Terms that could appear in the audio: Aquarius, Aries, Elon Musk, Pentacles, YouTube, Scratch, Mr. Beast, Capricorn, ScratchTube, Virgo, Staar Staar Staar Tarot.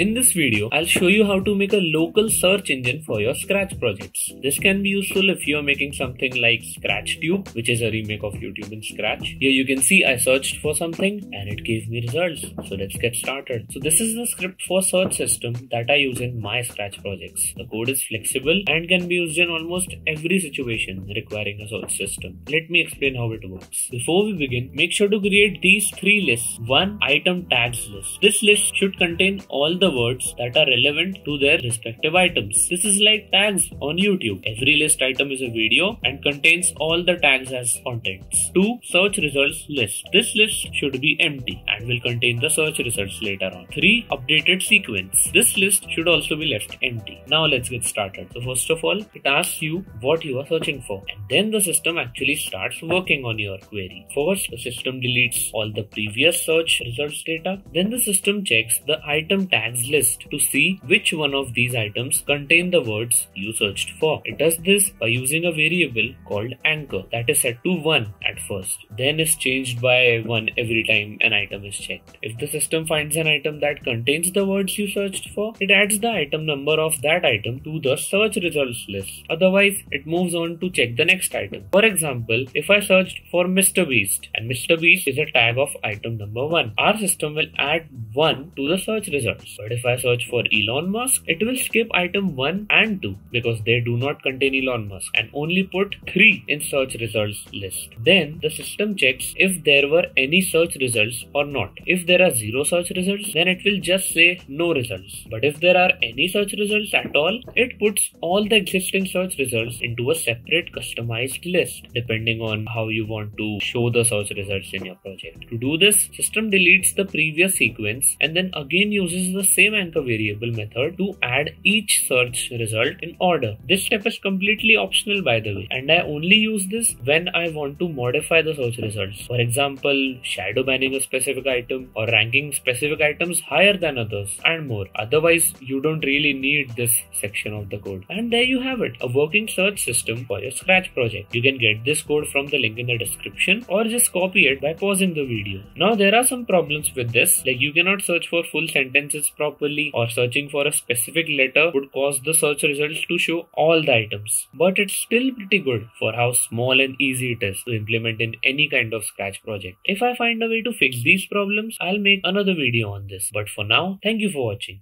In this video, I'll show you how to make a local search engine for your Scratch projects. This can be useful if you're making something like ScratchTube, which is a remake of YouTube in Scratch. Here you can see I searched for something and it gave me results. So let's get started. So this is the script for search system that I use in my Scratch projects. The code is flexible and can be used in almost every situation requiring a search system. Let me explain how it works. Before we begin, make sure to create these three lists. One, item tags list. This list should contain all the words that are relevant to their respective items. This is like tags on YouTube. Every list item is a video and contains all the tags as contents. 2. Search results list. This list should be empty and will contain the search results later on. 3. Updated sequence. This list should also be left empty. Now let's get started. So first of all, it asks you what you are searching for, and then the system actually starts working on your query. First, the system deletes all the previous search results data. Then the system checks the item tags list to see which one of these items contain the words you searched for. It does this by using a variable called anchor that is set to 1 at first, then is changed by 1 every time an item is checked. If the system finds an item that contains the words you searched for, it adds the item number of that item to the search results list. Otherwise, it moves on to check the next item. For example, if I searched for Mr. Beast and Mr. Beast is a tag of item number 1, our system will add 1 to the search results. But if I search for Elon Musk, it will skip item 1 and 2 because they do not contain Elon Musk and only put 3 in search results list. Then the system checks if there were any search results or not. If there are 0 search results, then it will just say no results. But if there are any search results at all, it puts all the existing search results into a separate customized list depending on how you want to show the search results in your project. To do this, system deletes the previous sequence and then again uses the same anchor variable method to add each search result in order. This step is completely optional, by the way, and I only use this when I want to modify the search results. For example, shadow banning a specific item or ranking specific items higher than others and more. Otherwise, you don't really need this section of the code. And there you have it, a working search system for your Scratch project. You can get this code from the link in the description or just copy it by pausing the video. Now there are some problems with this, like you cannot search for full sentences properly, or searching for a specific letter would cause the search results to show all the items. But it's still pretty good for how small and easy it is to implement in any kind of Scratch project. If I find a way to fix these problems, I'll make another video on this. But for now, thank you for watching.